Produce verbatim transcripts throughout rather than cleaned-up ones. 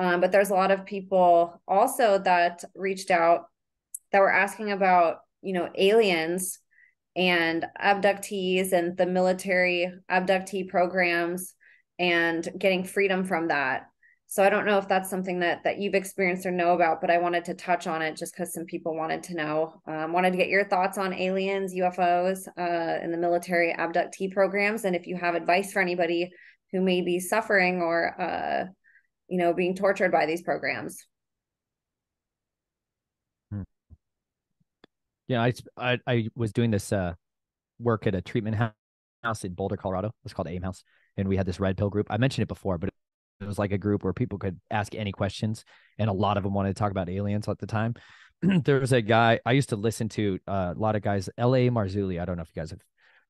Um, but there's a lot of people also that reached out that were asking about, you know, aliens and abductees and the military abductee programs and getting freedom from that. So I don't know if that's something that that you've experienced or know about, but I wanted to touch on it just because some people wanted to know, um, wanted to get your thoughts on aliens, U F Os, uh, and the military abductee programs. And if you have advice for anybody who may be suffering or, uh, you know, being tortured by these programs. Yeah, I, I, I was doing this uh, work at a treatment house in Boulder, Colorado. It's called AIM House. And we had this red pill group. I mentioned it before, but it was like a group where people could ask any questions, and a lot of them wanted to talk about aliens at the time. There was a guy I used to listen to, uh, a lot of guys, L A Marzulli. I don't know if you guys have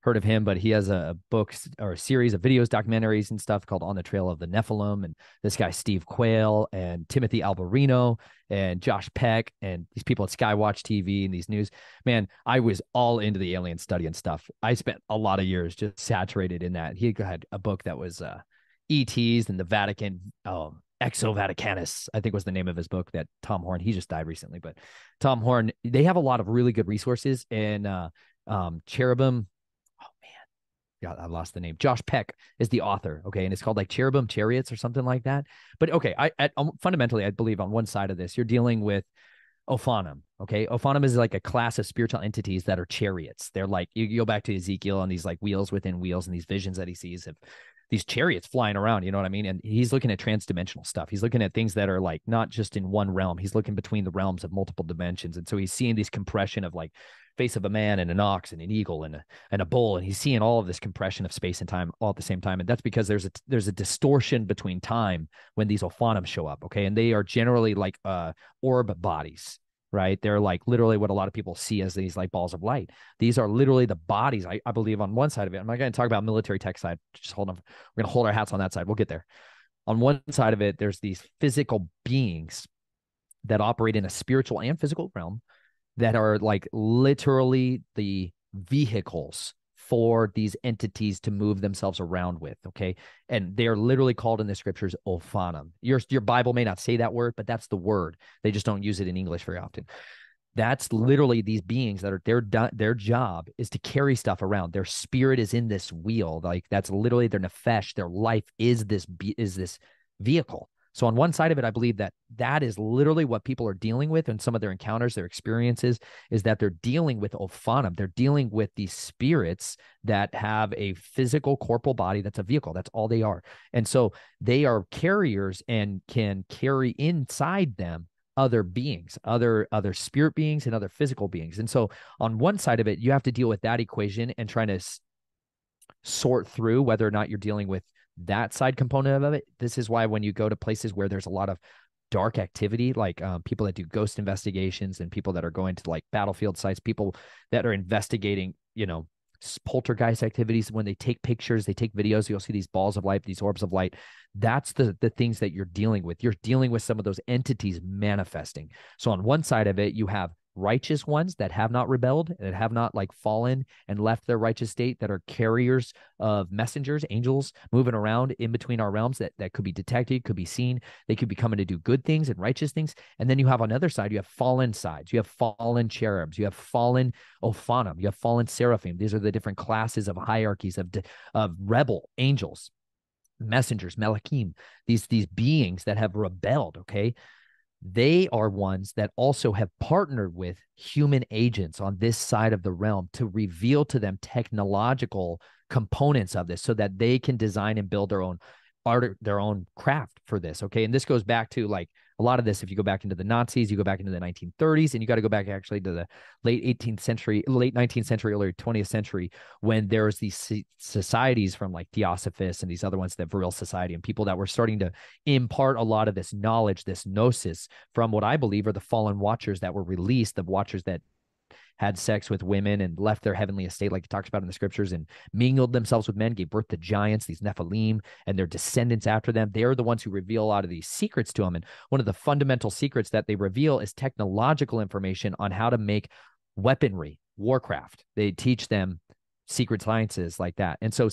heard of him, but he has a book or a series of videos, documentaries and stuff called On the Trail of the Nephilim. And this guy, Steve Quayle and Timothy Alberino and Josh Peck and these people at Skywatch T V and these news, man, I was all into the alien study and stuff. I spent a lot of years just saturated in that. He had a book that was uh, E Ts and the Vatican, um, Exo-Vaticanus, I think was the name of his book that Tom Horn, he just died recently, but Tom Horn, they have a lot of really good resources. And uh, um, Cherubim, God, I lost the name. Josh Peck is the author, okay? And it's called like Cherubim Chariots or something like that. But okay, I, I fundamentally, I believe on one side of this, you're dealing with Ophanim, okay? Ophanim is like a class of spiritual entities that are chariots. They're like, you go back to Ezekiel on these like wheels within wheels and these visions that he sees of these chariots flying around, you know what I mean? And he's looking at transdimensional stuff. He's looking at things that are like not just in one realm. He's looking between the realms of multiple dimensions. And so he's seeing these compression of like face of a man and an ox and an eagle and a, and a bull. And he's seeing all of this compression of space and time all at the same time. And that's because there's a, there's a distortion between time when these Ophanim show up. Okay. And they are generally like uh, orb bodies. Right? They're like literally what a lot of people see as these like balls of light. These are literally the bodies, I, I believe, on one side of it. I'm not going to talk about military tech side. Just hold on. We're going to hold our hats on that side. We'll get there. On one side of it, there's these physical beings that operate in a spiritual and physical realm that are like literally the vehicles for these entities to move themselves around with, okay? And they are literally called in the scriptures Ophanim. Your, your Bible may not say that word, but that's the word. They just don't use it in English very often. That's literally these beings that are, their, their job is to carry stuff around. Their spirit is in this wheel. Like that's literally their nefesh. Their life is this, is this vehicle. So on one side of it, I believe that that is literally what people are dealing with in some of their encounters, their experiences, is that they're dealing with Ophanim. They're dealing with these spirits that have a physical corporal body that's a vehicle. That's all they are. And so they are carriers and can carry inside them other beings, other other spirit beings and other physical beings. And so on one side of it, you have to deal with that equation and trying to sort through whether or not you're dealing with that side component of it. This is why when you go to places where there's a lot of dark activity, like um, people that do ghost investigations and people that are going to like battlefield sites, people that are investigating, you know, poltergeist activities, when they take pictures, they take videos, you'll see these balls of light, these orbs of light. That's the the things that you're dealing with. You're dealing with some of those entities manifesting. So on one side of it, you have righteous ones that have not rebelled, that have not like fallen and left their righteous state, that are carriers of messengers, angels moving around in between our realms that, that could be detected, could be seen. They could be coming to do good things and righteous things. And then you have on the other side, you have fallen sides. You have fallen cherubs. You have fallen Ophanim. You have fallen seraphim. These are the different classes of hierarchies of, of rebel angels, messengers, malachim, these, these beings that have rebelled, okay? They are ones that also have partnered with human agents on this side of the realm to reveal to them technological components of this so that they can design and build their own art, their own craft for this. Okay. And this goes back to like a lot of this. If you go back into the Nazis, you go back into the nineteen thirties, and you got to go back actually to the late eighteenth century, late nineteenth century, early twentieth century, when there was these societies from like Theosophists and these other ones, that Virile Society, and people that were starting to impart a lot of this knowledge, this gnosis, from what I believe are the fallen watchers that were released, the watchers that had sex with women and left their heavenly estate, like it talks about in the scriptures, and mingled themselves with men, gave birth to giants, these Nephilim, and their descendants after them. They are the ones who reveal a lot of these secrets to them. And one of the fundamental secrets that they reveal is technological information on how to make weaponry, warcraft. They teach them secret sciences like that. And so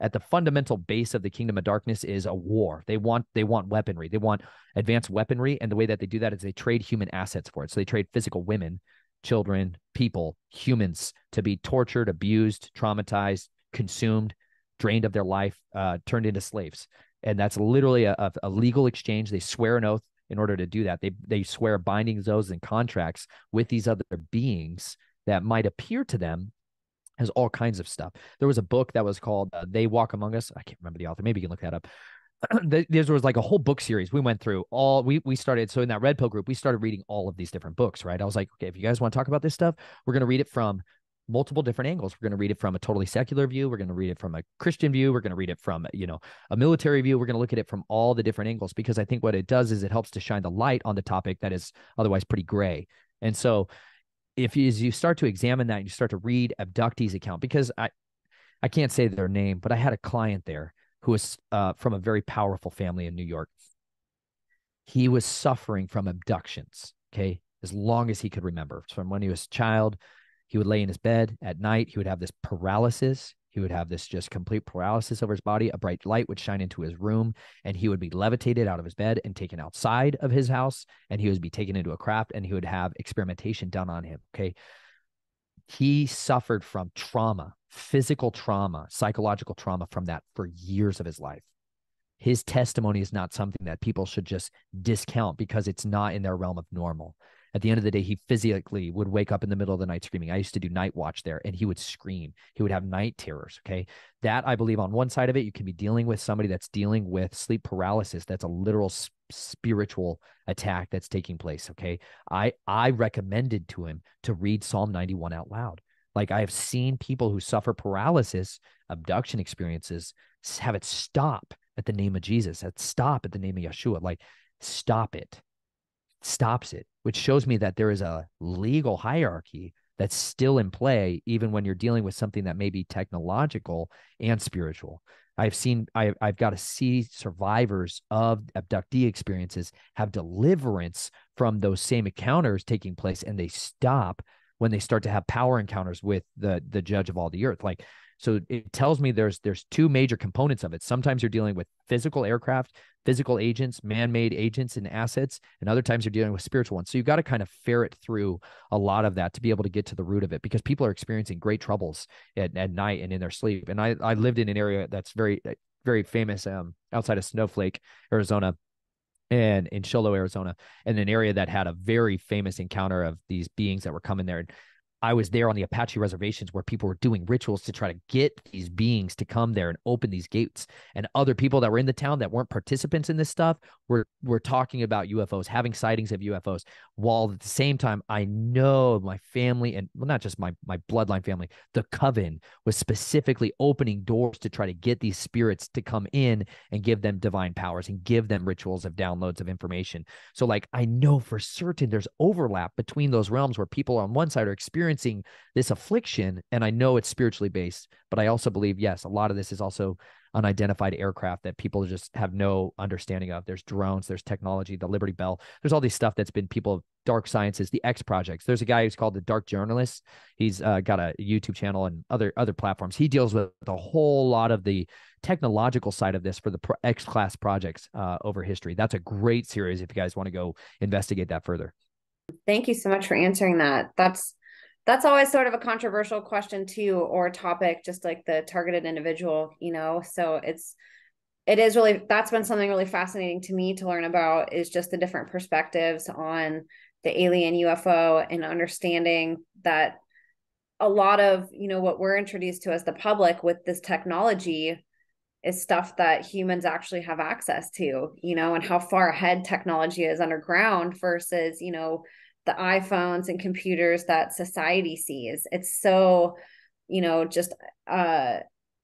at the fundamental base of the kingdom of darkness is a war. They want they want weaponry. They want advanced weaponry. And the way that they do that is they trade human assets for it. So they trade physical women, children, people, humans to be tortured, abused, traumatized, consumed, drained of their life, uh, turned into slaves. And that's literally a, a legal exchange. They swear an oath in order to do that. They, they swear bindings, oaths, and contracts with these other beings that might appear to them as all kinds of stuff. There was a book that was called uh, They Walk Among Us. I can't remember the author. Maybe you can look that up. There was like a whole book series we went through. All we we started, so in that Red Pill group, we started reading all of these different books, right? I was like, okay, if you guys want to talk about this stuff, we're going to read it from multiple different angles. We're going to read it from a totally secular view. We're going to read it from a Christian view. We're going to read it from, you know, a military view. We're going to look at it from all the different angles, because I think what it does is it helps to shine the light on the topic that is otherwise pretty gray. And so if you, as you start to examine that and you start to read abductees' account, because I, I can't say their name, but I had a client there who was uh, from a very powerful family in New York. He was suffering from abductions, okay, as long as he could remember. From when he was a child, he would lay in his bed at night. He would have this paralysis. He would have this just complete paralysis over his body. A bright light would shine into his room, and he would be levitated out of his bed and taken outside of his house, and he would be taken into a craft, and he would have experimentation done on him, okay? He suffered from trauma, physical trauma, psychological trauma from that for years of his life. His testimony is not something that people should just discount because it's not in their realm of normal. At the end of the day, he physically would wake up in the middle of the night screaming. I used to do night watch there, and he would scream. He would have night terrors, okay? That, I believe, on one side of it, you can be dealing with somebody that's dealing with sleep paralysis. That's a literal sp- spiritual attack that's taking place, okay? I, I recommended to him to read Psalm ninety-one out loud. Like, I have seen people who suffer paralysis, abduction experiences, have it stop at the name of Jesus, have it stop at the name of Yeshua. Like, stop it. Stops it, which shows me that there is a legal hierarchy that's still in play, even when you're dealing with something that may be technological and spiritual. I've seen, I, I've got to see survivors of abductee experiences have deliverance from those same encounters taking place, and they stop when they start to have power encounters with the the judge of all the earth. Like, so it tells me there's there's two major components of it. Sometimes you're dealing with physical aircraft, physical agents, man-made agents and assets, and other times you're dealing with spiritual ones. So you've got to kind of ferret through a lot of that to be able to get to the root of it, because people are experiencing great troubles at, at night and in their sleep. And I, I lived in an area that's very, very famous um, outside of Snowflake, Arizona, and in Shiloh, Arizona, and an area that had a very famous encounter of these beings that were coming there. And I was there on the Apache reservations where people were doing rituals to try to get these beings to come there and open these gates. And other people that were in the town that weren't participants in this stuff were, were talking about U F Os, having sightings of U F Os, while at the same time, I know my family, and well, not just my, my bloodline family, the coven was specifically opening doors to try to get these spirits to come in and give them divine powers and give them rituals of downloads of information. So like, I know for certain there's overlap between those realms where people on one side are experiencing experiencing this affliction, and I know it's spiritually based, but I also believe, yes, a lot of this is also unidentified aircraft that people just have no understanding of. There's drones, there's technology, the Liberty Bell, there's all these stuff that's been people, dark sciences, the X projects. There's a guy who's called the Dark Journalist. He's uh, got a YouTube channel and other other platforms. He deals with a whole lot of the technological side of this for the pro- X class projects uh, over history. That's a great series if you guys want to go investigate that further. Thank you so much for answering that. That's That's always sort of a controversial question too, or topic, just like the targeted individual, you know? So it's, it is really, that's been something really fascinating to me to learn about, is just the different perspectives on the alien U F O, and understanding that a lot of, you know, what we're introduced to as the public with this technology is stuff that humans actually have access to, you know, and how far ahead technology is underground versus, you know, the iPhones and computers that society sees. It's so, you know, just uh,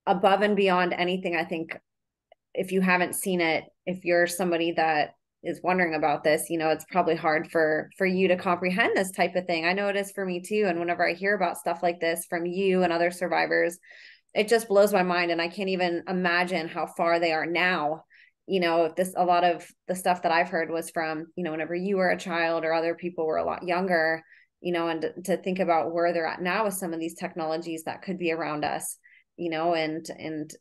above and beyond anything. I think if you haven't seen it, if you're somebody that is wondering about this, you know, it's probably hard for, for you to comprehend this type of thing. I know it is for me too. And whenever I hear about stuff like this from you and other survivors, it just blows my mind. And I can't even imagine how far they are now. You know, this, a lot of the stuff that I've heard was from, you know, whenever you were a child or other people were a lot younger, you know, and to think about where they're at now with some of these technologies that could be around us, you know, and, and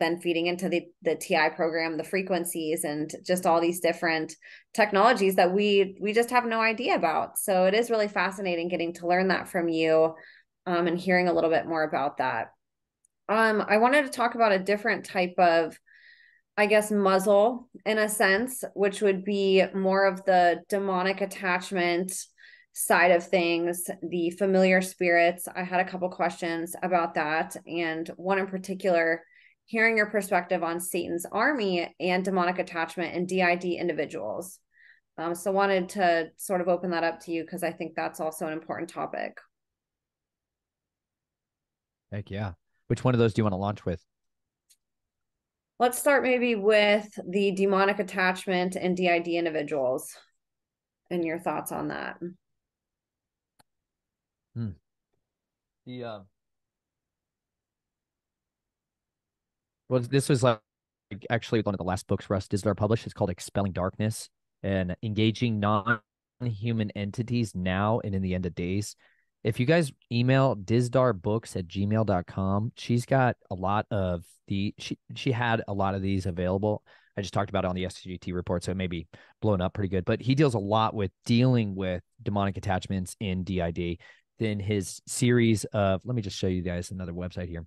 then feeding into the, the T I program, the frequencies, and just all these different technologies that we, we just have no idea about. So it is really fascinating getting to learn that from you, um, and hearing a little bit more about that. Um, I wanted to talk about a different type of, I guess, muzzle in a sense, which would be more of the demonic attachment side of things, the familiar spirits. I had a couple questions about that. And one in particular, hearing your perspective on Satan's army and demonic attachment and D I D individuals. Um, so wanted to sort of open that up to you, because I think that's also an important topic. Heck yeah. Which one of those do you want to launch with? Let's start maybe with the demonic attachment and D I D individuals and your thoughts on that. Hmm. The, uh... Well, this was like actually one of the last books Russ Dizdar published. It's called Expelling Darkness and Engaging Non-Human Entities Now and in the End of Days. If you guys email dizdarbooks at gmail dot com, she's got a lot of the, she, she had a lot of these available. I just talked about it on the S G T report, so it may be blown up pretty good. But he deals a lot with dealing with demonic attachments in D I D. Then his series of, let me just show you guys another website here.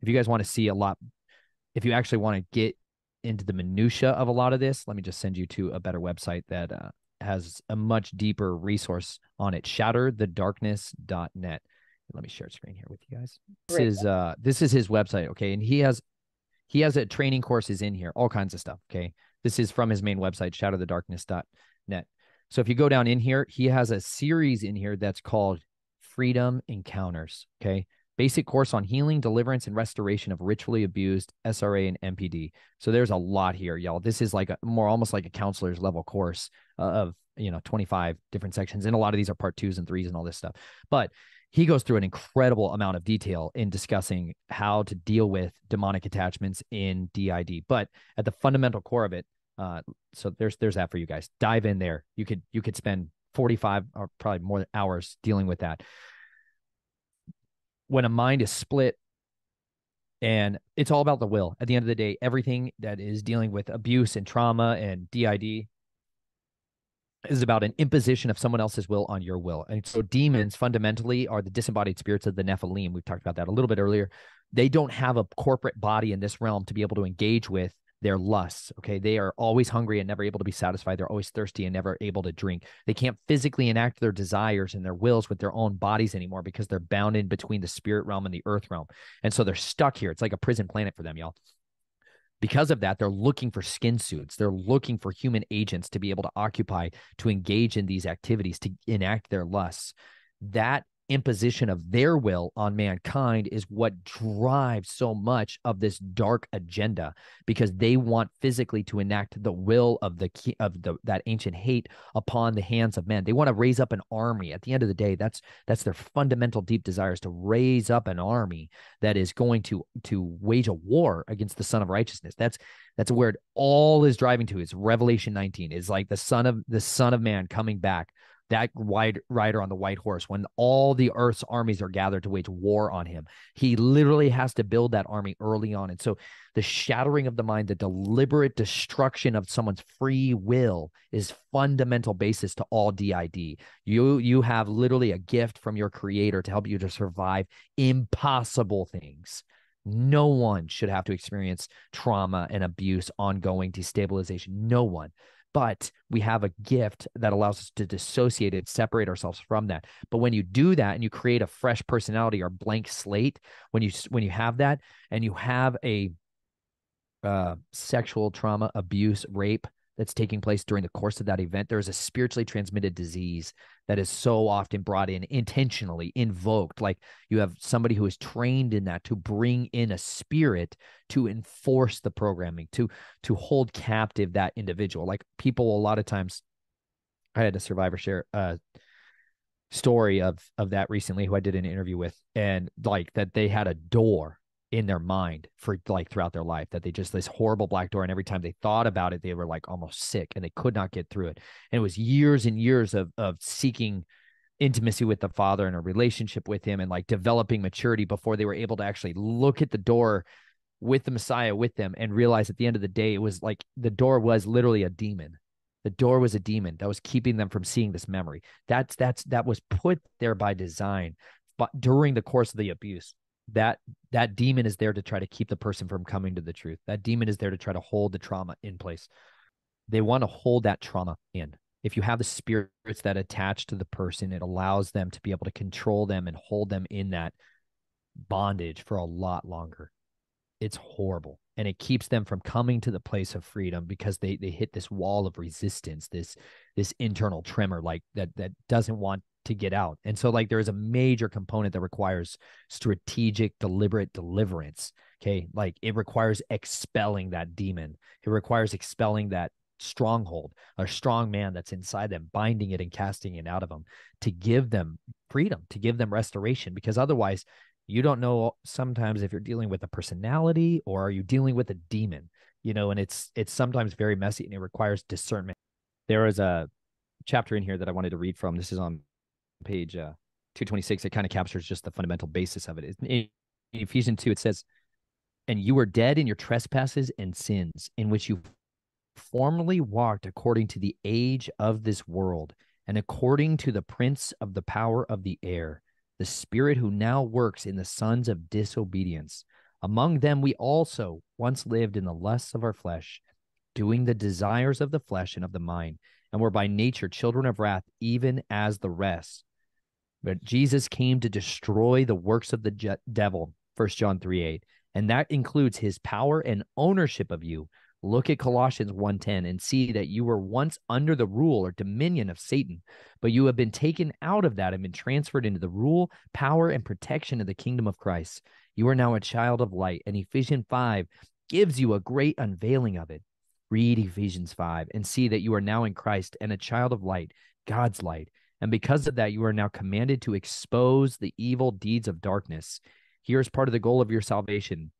If you guys want to see a lot, if you actually want to get into the minutia of a lot of this, let me just send you to a better website that uh, has a much deeper resource on it, shatter the darkness dot net. Let me share screen here with you guys. This is, uh, this is his website, okay? And he has he has a training courses in here, all kinds of stuff, okay? This is from his main website, shatter the darkness dot net. So if you go down in here, he has a series in here that's called Freedom Encounters, okay? Basic course on healing, deliverance, and restoration of ritually abused S R A and M P D. So there's a lot here, y'all. This is like a more almost like a counselor's level course of, you know, twenty-five different sections. And a lot of these are part twos and threes and all this stuff. But he goes through an incredible amount of detail in discussing how to deal with demonic attachments in D I D. But at the fundamental core of it, uh, so there's there's that for you guys. Dive in there. You could you could spend forty-five or probably more than hours dealing with that. When a mind is split, and it's all about the will. At the end of the day, everything that is dealing with abuse and trauma and D I D is about an imposition of someone else's will on your will. And so demons fundamentally are the disembodied spirits of the Nephilim. We've talked about that a little bit earlier. They don't have a corporate body in this realm to be able to engage with their lusts, okay? They are always hungry and never able to be satisfied. They're always thirsty and never able to drink. They can't physically enact their desires and their wills with their own bodies anymore because they're bound in between the spirit realm and the earth realm. And so they're stuck here. It's like a prison planet for them, y'all. Because of that, they're looking for skin suits. They're looking for human agents to be able to occupy, to engage in these activities, to enact their lusts. That imposition of their will on mankind is what drives so much of this dark agenda, because they want physically to enact the will of the of the that ancient hate upon the hands of men. They want to raise up an army. At the end of the day, that's that's their fundamental deep desire, is to raise up an army that is going to to wage a war against the Son of Righteousness. That's that's where it all is driving to. It's Revelation nineteen. It's like the Son of the Son of Man coming back. That white rider on the white horse, when all the earth's armies are gathered to wage war on him, he literally has to build that army early on. And so the shattering of the mind, the deliberate destruction of someone's free will, is fundamental basis to all D I D. You, you have literally a gift from your creator to help you to survive impossible things. No one should have to experience trauma and abuse, ongoing destabilization. No one. But we have a gift that allows us to dissociate and separate ourselves from that. But when you do that and you create a fresh personality or blank slate, when you when you have that and you have a uh, sexual trauma, abuse, rape that's taking place during the course of that event, there is a spiritually transmitted disease that is so often brought in, intentionally invoked. Like you have somebody who is trained in that to bring in a spirit to enforce the programming, to, to hold captive that individual. Like people, a lot of times, I had a survivor share uh, story of, of that recently, who I did an interview with, and like that they had a door in their mind for like throughout their life, that they just this horrible black door. And every time they thought about it, they were like almost sick and they could not get through it. And it was years and years of, of seeking intimacy with the Father and a relationship with him and like developing maturity before they were able to actually look at the door with the Messiah with them and realize at the end of the day, it was like the door was literally a demon. The door was a demon that was keeping them from seeing this memory. That's, that's, that was put there by design, but during the course of the abuse, that, that demon is there to try to keep the person from coming to the truth. That demon is there to try to hold the trauma in place. They want to hold that trauma in. If you have the spirits that attach to the person, it allows them to be able to control them and hold them in that bondage for a lot longer. It's horrible. And it keeps them from coming to the place of freedom because they they hit this wall of resistance, this this internal tremor like that that doesn't want to get out. And so like there is a major component that requires strategic, deliberate deliverance. Okay. Like it requires expelling that demon. It requires expelling that stronghold or strong man that's inside them, binding it and casting it out of them to give them freedom, to give them restoration, because otherwise you don't know sometimes if you're dealing with a personality or are you dealing with a demon, you know, and it's, it's sometimes very messy and it requires discernment. There is a chapter in here that I wanted to read from. This is on page uh, two twenty-six. It kind of captures just the fundamental basis of it. In Ephesians two, it says, "And you were dead in your trespasses and sins in which you formerly walked according to the age of this world and according to the prince of the power of the air, the spirit who now works in the sons of disobedience. Among them we also once lived in the lusts of our flesh, doing the desires of the flesh and of the mind, and were by nature children of wrath, even as the rest. But Jesus came to destroy the works of the devil," First John three eight, "and that includes his power and ownership of you. Look at Colossians one ten and see that you were once under the rule or dominion of Satan, but you have been taken out of that and been transferred into the rule, power, and protection of the kingdom of Christ. You are now a child of light," and Ephesians five gives you a great unveiling of it. Read Ephesians five and see that you are now in Christ and a child of light, God's light, and because of that, you are now commanded to expose the evil deeds of darkness. Here's part of the goal of your salvation.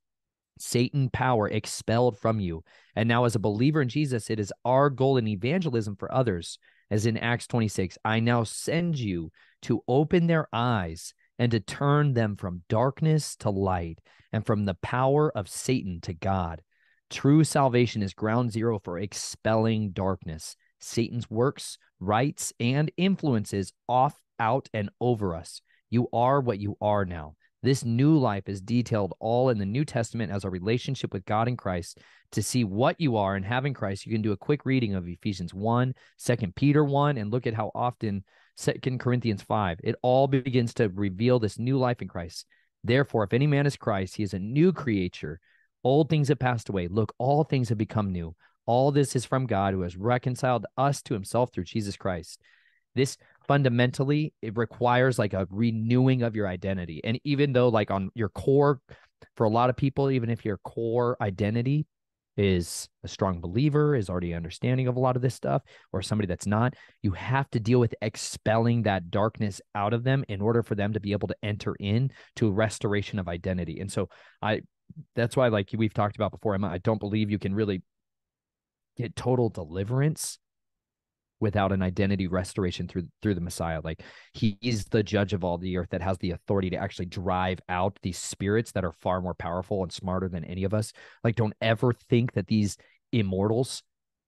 Satan power expelled from you. And now as a believer in Jesus, it is our goal in evangelism for others. As in Acts twenty-six, "I now send you to open their eyes and to turn them from darkness to light and from the power of Satan to God." True salvation is ground zero for expelling darkness, Satan's works, rights, and influences off, out, and over us. You are what you are now. This new life is detailed all in the New Testament as a relationship with God in Christ. To see what you are and having Christ, you can do a quick reading of Ephesians one, Second Peter one, and look at how often Second Corinthians five. It all begins to reveal this new life in Christ. "Therefore, if any man is Christ, he is a new creature. Old things have passed away. Look, all things have become new. All this is from God who has reconciled us to himself through Jesus Christ." This fundamentally, it requires like a renewing of your identity. And even though like on your core, for a lot of people, even if your core identity is a strong believer, is already understanding of a lot of this stuff, or somebody that's not, you have to deal with expelling that darkness out of them in order for them to be able to enter in to a restoration of identity. And so I, that's why like we've talked about before, Emma, I don't believe you can really get total deliverance without an identity restoration through through the Messiah. Like he is the judge of all the earth that has the authority to actually drive out these spirits that are far more powerful and smarter than any of us. Like don't ever think that these immortals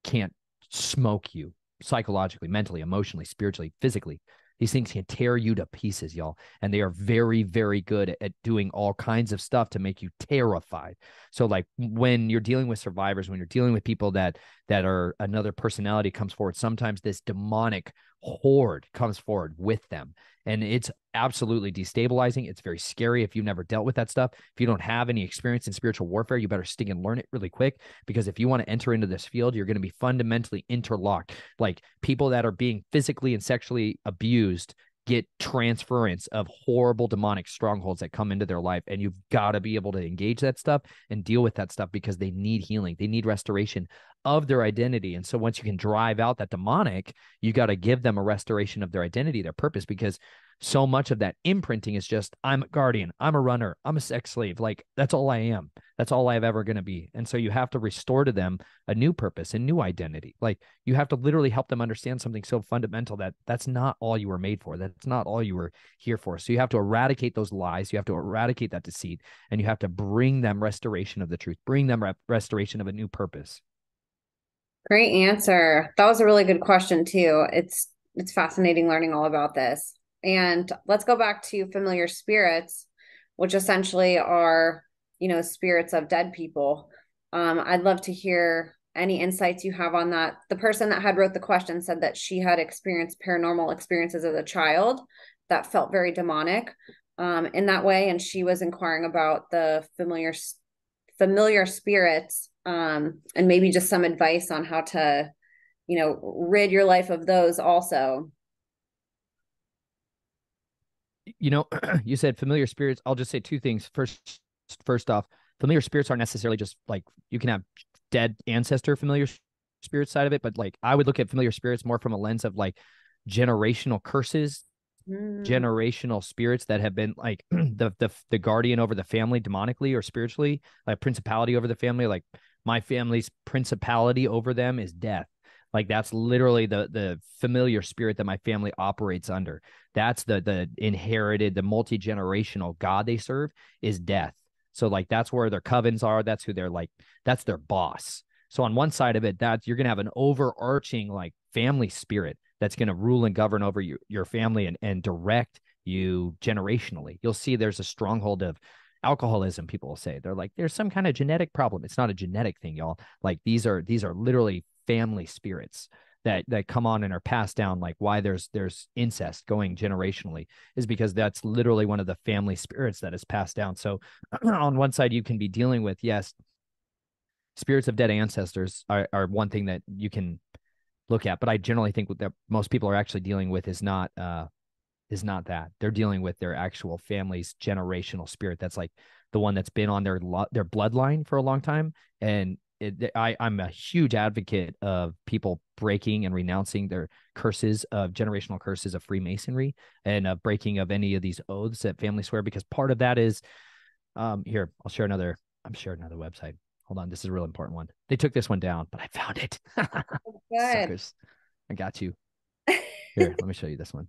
can't smoke you psychologically, mentally, emotionally, spiritually, physically. These things can tear you to pieces, y'all. And they are very, very good at doing all kinds of stuff to make you terrified. So like when you're dealing with survivors, when you're dealing with people that that are another personality comes forward, sometimes this demonic horde comes forward with them. And it's absolutely destabilizing. It's very scary if you've never dealt with that stuff. If you don't have any experience in spiritual warfare, you better stick and learn it really quick, because if you want to enter into this field, you're going to be fundamentally interlocked. Like people that are being physically and sexually abused get transference of horrible demonic strongholds that come into their life. And you've got to be able to engage that stuff and deal with that stuff because they need healing. They need restoration of their identity. And so once you can drive out that demonic, you got to give them a restoration of their identity, their purpose, because so much of that imprinting is just, I'm a guardian, I'm a runner, I'm a sex slave. Like, that's all I am. That's all I'm ever going to be. And so you have to restore to them a new purpose, a new identity. Like, you have to literally help them understand something so fundamental that that's not all you were made for. That's not all you were here for. So you have to eradicate those lies. You have to eradicate that deceit, and you have to bring them restoration of the truth, bring them re- restoration of a new purpose. Great answer. That was a really good question too. It's, it's fascinating learning all about this. And let's go back to familiar spirits, which essentially are, you know, spirits of dead people. Um, I'd love to hear any insights you have on that. The person that had wrote the question said that she had experienced paranormal experiences as a child that felt very demonic um, in that way. And she was inquiring about the familiar, familiar spirits um, and maybe just some advice on how to, you know, rid your life of those also. You know, you said familiar spirits. I'll just say two things. First, first off, familiar spirits aren't necessarily just like, you can have dead ancestor familiar spirit side of it, but like, I would look at familiar spirits more from a lens of like generational curses, mm. generational spirits that have been like the, the the guardian over the family demonically or spiritually, like principality over the family. Like, my family's principality over them is death. Like, that's literally the the familiar spirit that my family operates under. That's the the inherited, the multi-generational god they serve is death. So like, that's where their covens are. That's who they're like, that's their boss. So on one side of it, that you're going to have an overarching like family spirit that's going to rule and govern over you, your family and, and direct you generationally. You'll see there's a stronghold of alcoholism. People will say, they're like, there's some kind of genetic problem. It's not a genetic thing, y'all. Like, these are, these are literally family spirits that that come on and are passed down. Like, why there's there's incest going generationally is because that's literally one of the family spirits that is passed down. So on one side, you can be dealing with, yes, spirits of dead ancestors are, are one thing that you can look at, but I generally think that most people are actually dealing with is not uh is not that. They're dealing with their actual family's generational spirit. That's like the one that's been on their lo- their bloodline for a long time. And It, I, I'm a huge advocate of people breaking and renouncing their curses of generational curses of Freemasonry and a breaking of any of these oaths that families swear, because part of that is um, here. I'll share another. I'm sharing another website. Hold on, this is a real important one. They took this one down, but I found it. Suckers, I got you. Here, let me show you this one.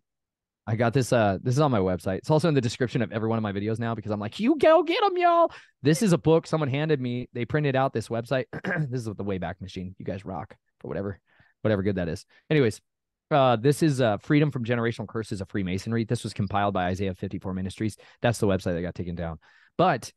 I got this. Uh, this is on my website. It's also in the description of every one of my videos now, because I'm like, you go get them, y'all. This is a book someone handed me. They printed out this website. This is with the Wayback Machine. You guys rock for whatever, whatever good that is. Anyways, uh, this is uh, Freedom from Generational Curses of Freemasonry. This was compiled by Isaiah fifty-four Ministries. That's the website that got taken down. But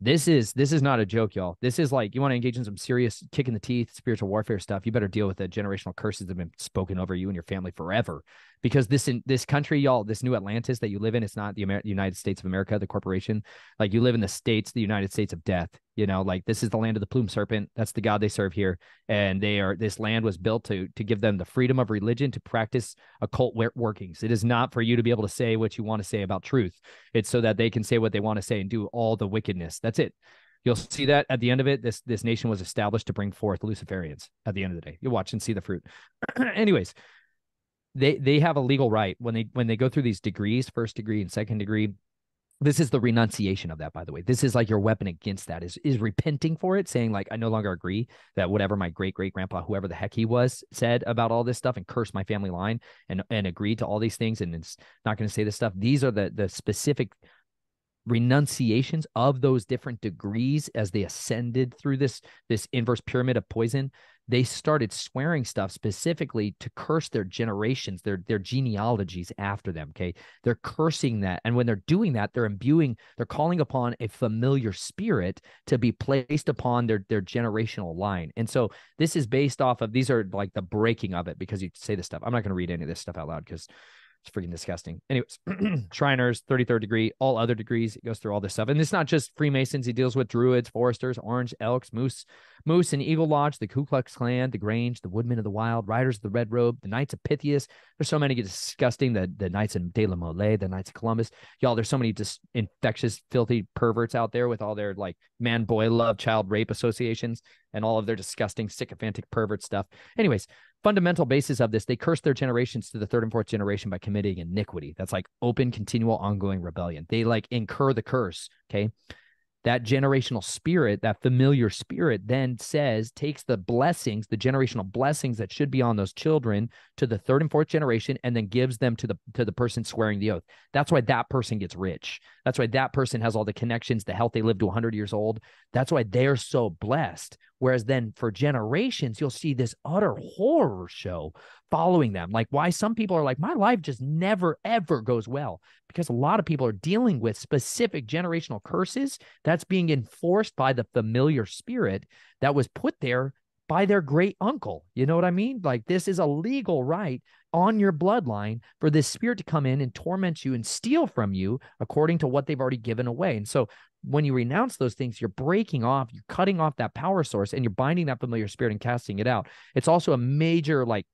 this is this is not a joke, y'all. This is like, you want to engage in some serious kick in the teeth, spiritual warfare stuff. You better deal with the generational curses that have been spoken over you and your family forever, because this in this country, y'all, this new Atlantis that you live in, it's not the Amer- United States of America, the corporation. Like, you live in the states, the United States of death. You know, like, this is the land of the plumed serpent. That's the god they serve here, and they are. This land was built to to give them the freedom of religion to practice occult workings. It is not for you to be able to say what you want to say about truth. It's so that they can say what they want to say and do all the wickedness. That's it. You'll see that at the end of it, this this nation was established to bring forth Luciferians. At the end of the day, you'll watch and see the fruit. Anyways, they they have a legal right when they when they go through these degrees, first degree and second degree. This is the renunciation of that, by the way. This is like your weapon against that is is repenting for it, saying like, I no longer agree that whatever my great-great-grandpa, whoever the heck he was, said about all this stuff and cursed my family line and, and agreed to all these things and it's not going to say this stuff. These are the, the specific renunciations of those different degrees as they ascended through this, this inverse pyramid of poison. They started swearing stuff specifically to curse their generations, their their genealogies after them, okay? They're cursing that. And when they're doing that, they're imbuing, they're calling upon a familiar spirit to be placed upon their, their generational line. And so this is based off of, these are like the breaking of it, because you say this stuff. I'm not going to read any of this stuff out loud because it's freaking disgusting. Anyways, Shriners, thirty-third degree, all other degrees. It goes through all this stuff. And it's not just Freemasons. He deals with Druids, Foresters, Orange, Elks, Moose, Moose and Eagle Lodge, the Ku Klux Klan, the Grange, the Woodmen of the Wild, Riders of the Red Robe, the Knights of Pythias. There's so many disgusting, the, the Knights of De La Mole, the Knights of Columbus. Y'all, there's so many just infectious, filthy perverts out there with all their like man-boy love, child rape associations and all of their disgusting, sycophantic, pervert stuff. Anyways, fundamental basis of this, they cursed their generations to the third and fourth generation by committing iniquity. That's like open, continual, ongoing rebellion. They like incur the curse, okay? That generational spirit, that familiar spirit then says, takes the blessings, the generational blessings that should be on those children to the third and fourth generation, and then gives them to the to the person swearing the oath. That's why that person gets rich. That's why that person has all the connections, the health, they live to one hundred years old. That's why they're so blessed. Whereas then for generations, you'll see this utter horror show following them. Like why some people are like, my life just never, ever goes well. Because a lot of people are dealing with specific generational curses that's being enforced by the familiar spirit that was put there by their great uncle. You know what I mean? Like this is a legal right on your bloodline for this spirit to come in and torment you and steal from you according to what they've already given away. And so when you renounce those things, you're breaking off, you're cutting off that power source, and you're binding that familiar spirit and casting it out. It's also a major, like,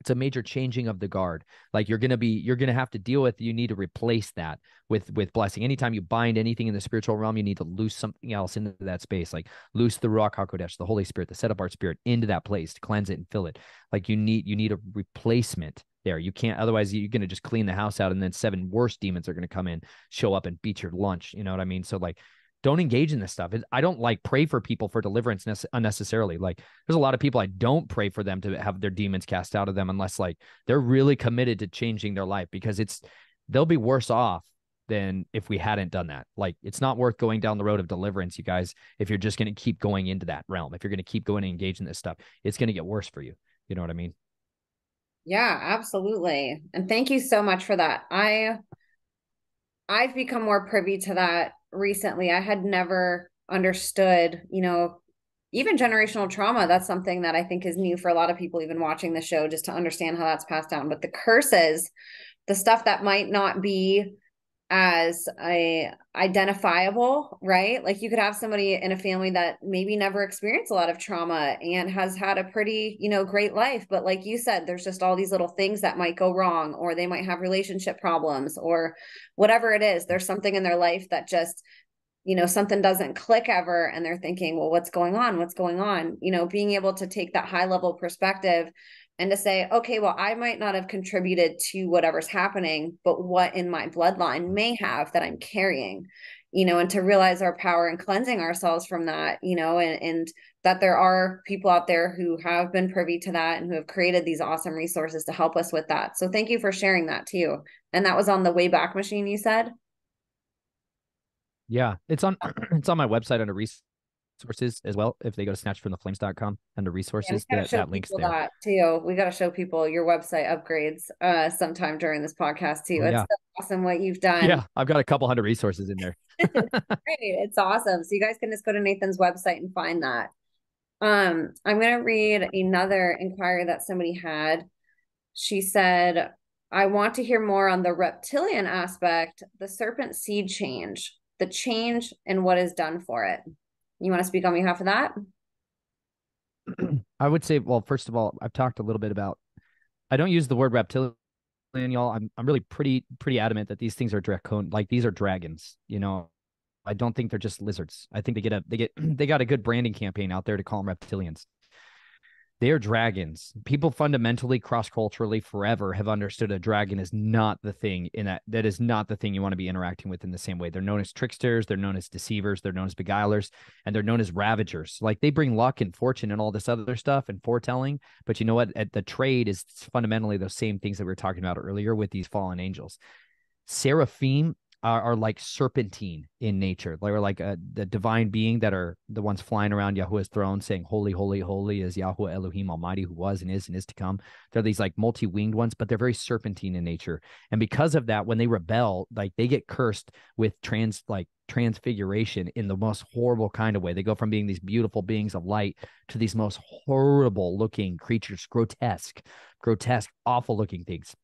it's a major changing of the guard. Like you're going to be, you're going to have to deal with, you need to replace that with, with blessing. Anytime you bind anything in the spiritual realm, you need to loose something else into that space. Like loose the Ruach HaKodesh, the Holy Spirit, the set apart spirit into that place to cleanse it and fill it. Like you need, you need a replacement there. You can't, otherwise you're going to just clean the house out and then seven worse demons are going to come in, show up and beat your lunch. You know what I mean? So like, don't engage in this stuff. I don't like pray for people for deliverance unnecessarily. Like there's a lot of people I don't pray for them to have their demons cast out of them unless like they're really committed to changing their life, because it's, they'll be worse off than if we hadn't done that. Like it's not worth going down the road of deliverance, you guys, if you're just going to keep going into that realm, if you're going to keep going and engage in this stuff, it's going to get worse for you. You know what I mean? Yeah, absolutely. And thank you so much for that. I, I've become more privy to that recently. I had never understood, you know, even generational trauma. That's something that I think is new for a lot of people, even watching the show, just to understand how that's passed down. But the curses, the stuff that might not be as a identifiable, right? Like you could have somebody in a family that maybe never experienced a lot of trauma and has had a pretty, you know, great life. But like you said, there's just all these little things that might go wrong, or they might have relationship problems, or whatever it is. There's something in their life that just, you know, something doesn't click ever. And they're thinking, well, what's going on? What's going on? You know, being able to take that high level perspective and to say, okay, well, I might not have contributed to whatever's happening, but what in my bloodline may have that I'm carrying, you know, and to realize our power and cleansing ourselves from that, you know, and, and that there are people out there who have been privy to that and who have created these awesome resources to help us with that. So thank you for sharing that too. And that was on the Wayback Machine, you said? Yeah, it's on, it's on my website under resources. Resources as well. If they go to snatch from the flames dot com under resources, yeah, that, that links there. That too. We got to show people your website upgrades uh, sometime during this podcast too. It's yeah. so awesome what you've done. Yeah, I've got a couple hundred resources in there. Great, it's awesome. So you guys can just go to Nathan's website and find that. Um, I'm going to read another inquiry that somebody had. She said, "I want to hear more on the reptilian aspect, the serpent seed change, the change, and what is done for it." You want to speak on behalf of that? I would say, well, first of all, I've talked a little bit about, I don't use the word reptilian, y'all. I'm I'm really pretty pretty adamant that these things are dracon, like these are dragons. You know, I don't think they're just lizards. I think they get a they get they got a good branding campaign out there to call them reptilians. They are dragons. People fundamentally, cross-culturally, forever have understood a dragon is not the thing in that. That is not the thing you want to be interacting with in the same way. They're known as tricksters. They're known as deceivers. They're known as beguilers, and they're known as ravagers. Like they bring luck and fortune and all this other stuff and foretelling. But you know what? At the trade is fundamentally those same things that we were talking about earlier with these fallen angels. Seraphim are, are like serpentine in nature. They are like a, the divine being that are the ones flying around Yahuwah's throne saying, "Holy, holy, holy is Yahuwah Elohim Almighty, who was and is and is to come." They're these like multi-winged ones, but they're very serpentine in nature. And because of that, when they rebel, like they get cursed with trans, like transfiguration in the most horrible kind of way. They go from being these beautiful beings of light to these most horrible looking creatures, grotesque, grotesque, awful looking things.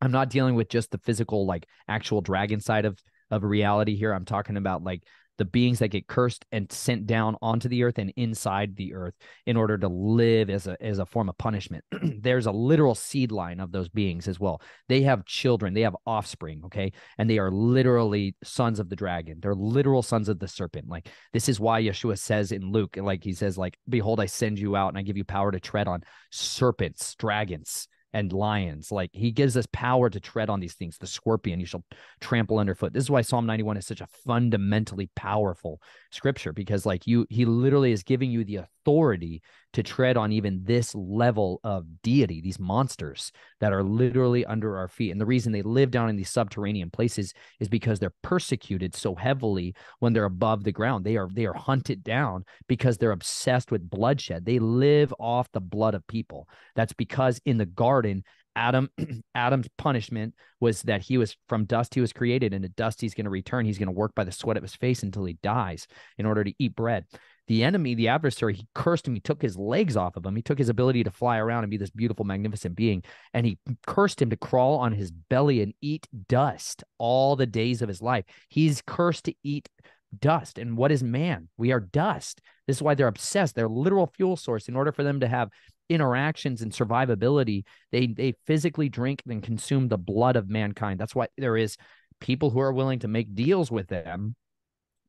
I'm not dealing with just the physical, like actual dragon side of, of reality here. I'm talking about like the beings that get cursed and sent down onto the earth and inside the earth in order to live as a, as a form of punishment. There's a literal seed line of those beings as well. They have children. They have offspring, okay? And they are literally sons of the dragon. They're literal sons of the serpent. Like, this is why Yeshua says in Luke, like he says, like, behold, I send you out and I give you power to tread on serpents, dragons, and lions. Like, he gives us power to tread on these things. The scorpion you shall trample underfoot. This is why Psalm ninety-one is such a fundamentally powerful scripture, because like you, he literally is giving you the authority to tread on even this level of deity, these monsters that are literally under our feet. And the reason they live down in these subterranean places is because they're persecuted so heavily when they're above the ground. They are, they are hunted down because they're obsessed with bloodshed. They live off the blood of people. That's because in the garden, Adam, Adam's punishment was that he was from dust. He was created, and to dust he's going to return. He's going to work by the sweat of his face until he dies in order to eat bread. The enemy, the adversary, he cursed him. He took his legs off of him. He took his ability to fly around and be this beautiful, magnificent being, and he cursed him to crawl on his belly and eat dust all the days of his life. He's cursed to eat dust. And what is man? We are dust. This is why they're obsessed. They're a literal fuel source. In order for them to have interactions and survivability, they they physically drink and consume the blood of mankind. That's why there is people who are willing to make deals with them,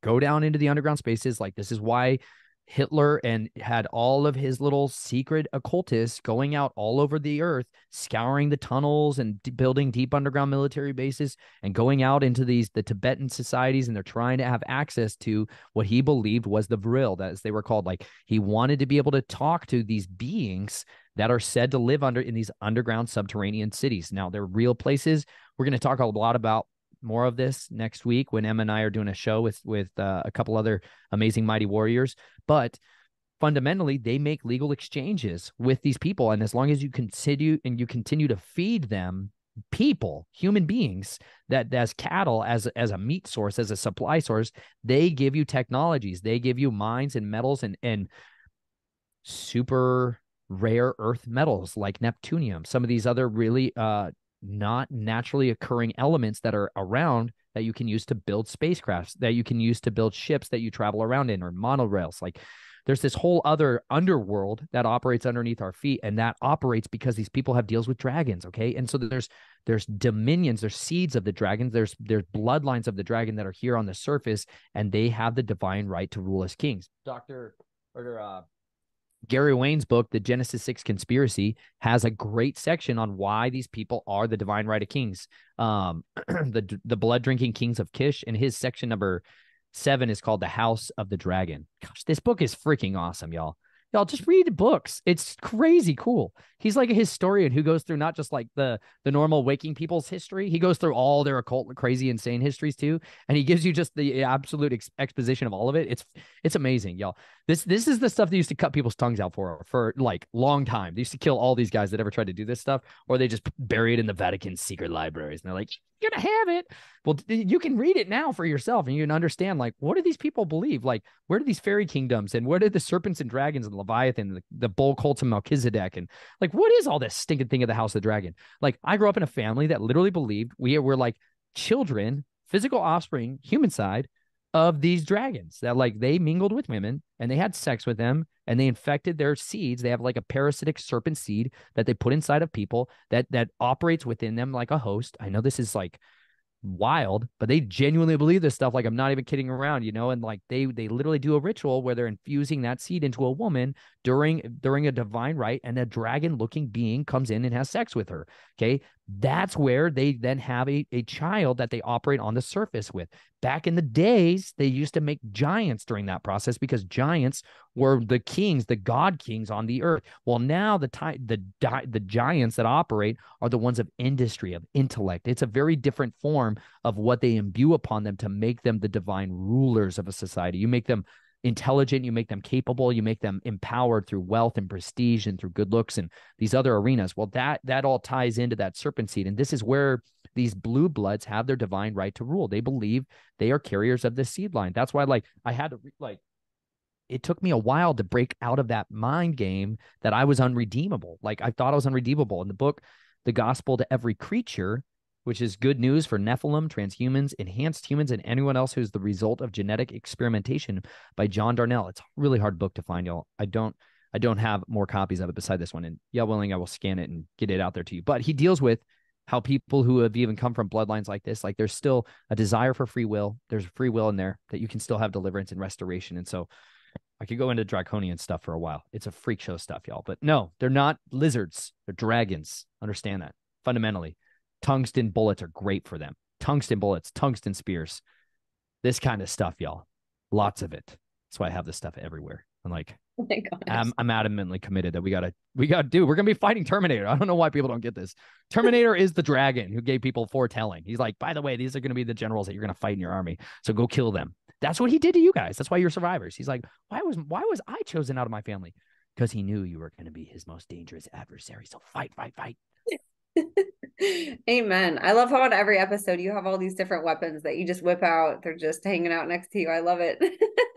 go down into the underground spaces. Like, this is why Hitler and had all of his little secret occultists going out all over the earth, scouring the tunnels and d building deep underground military bases and going out into these the Tibetan societies, and they're trying to have access to what he believed was the vril, as they were called. Like, he wanted to be able to talk to these beings that are said to live under in these underground subterranean cities. Now, they're real places. We're going to talk a lot about more of this next week when Em and I are doing a show with with uh, a couple other amazing mighty warriors. But fundamentally, they make legal exchanges with these people, and as long as you continue and you continue to feed them people, human beings, that as cattle, as as a meat source, as a supply source, they give you technologies, they give you mines and metals and and super rare earth metals like neptunium, some of these other really uh not naturally occurring elements that are around that you can use to build spacecrafts, that you can use to build ships that you travel around in, or monorails. Like, there's this whole other underworld that operates underneath our feet, and that operates because these people have deals with dragons, okay? And so there's there's dominions, there's seeds of the dragons, there's there's bloodlines of the dragon that are here on the surface, and they have the divine right to rule as kings. Doctor or uh Gary Wayne's book, The Genesis six Conspiracy, has a great section on why these people are the divine right of kings. Um, the the blood-drinking kings of Kish, and his section number seven is called The House of the Dragon. Gosh, this book is freaking awesome, y'all. Y'all just read books. It's crazy cool. He's like a historian who goes through not just like the the normal waking people's history. He goes through all their occult, crazy, insane histories too, and he gives you just the absolute ex exposition of all of it. It's it's amazing, y'all. This this is the stuff they used to cut people's tongues out for for like long time. They used to kill all these guys that ever tried to do this stuff, or they just bury it in the Vatican secret libraries, and they're like, you're gonna have it. Well, you can read it now for yourself, and you can understand like, what do these people believe? Like, where do these fairy kingdoms and where did the serpents and dragons and the Leviathan, the, the bull cults of Melchizedek, and like, what is all this stinking thing of the House of the Dragon? Like, I grew up in a family that literally believed we were like children, physical offspring, human side of these dragons, that like they mingled with women and they had sex with them and they infected their seeds. They have like a parasitic serpent seed that they put inside of people that that operates within them like a host. I know this is like wild, but they genuinely believe this stuff. Like, I'm not even kidding around, you know. And like they they literally do a ritual where they're infusing that seed into a woman during during a divine rite, and a dragon looking being comes in and has sex with her. Okay, that's where they then have a, a child that they operate on the surface with. Back in the days, they used to make giants during that process, because giants were the kings, the god kings on the earth. Well, now the the the giants that operate are the ones of industry, of intellect. It's a very different form of what they imbue upon them to make them the divine rulers of a society. You make them intelligent, you make them capable, you make them empowered through wealth and prestige and through good looks and these other arenas. Well, that that all ties into that serpent seed, and this is where these blue bloods have their divine right to rule. They believe they are carriers of the seed line. That's why, like, I had to like, it took me a while to break out of that mind game that I was unredeemable. Like, I thought I was unredeemable. In the book, The Gospel to Every Creature, which is good news for Nephilim, transhumans, enhanced humans, and anyone else who's the result of genetic experimentation by John Darnell. It's a really hard book to find, y'all. I don't I don't have more copies of it beside this one. And yeah, willing, I will scan it and get it out there to you. But he deals with how people who have even come from bloodlines like this, like there's still a desire for free will. There's free will in there that you can still have deliverance and restoration. And so I could go into draconian stuff for a while. It's a freak show stuff, y'all. But no, they're not lizards. They're dragons. Understand that fundamentally. Tungsten bullets are great for them. Tungsten bullets, tungsten spears, this kind of stuff, y'all. Lots of it. That's why I have this stuff everywhere. I'm like, oh my gosh. I'm, I'm adamantly committed that we gotta, we gotta do. We're gonna be fighting Terminator. I don't know why people don't get this. Terminator is the dragon who gave people foretelling. He's like, by the way, these are gonna be the generals that you're gonna fight in your army. So go kill them. That's what he did to you guys. That's why you're survivors. He's like, why was, why was I chosen out of my family? Because he knew you were gonna be his most dangerous adversary. So fight, fight, fight. Amen. I love how on every episode you have all these different weapons that you just whip out. They're just hanging out next to you. I love it.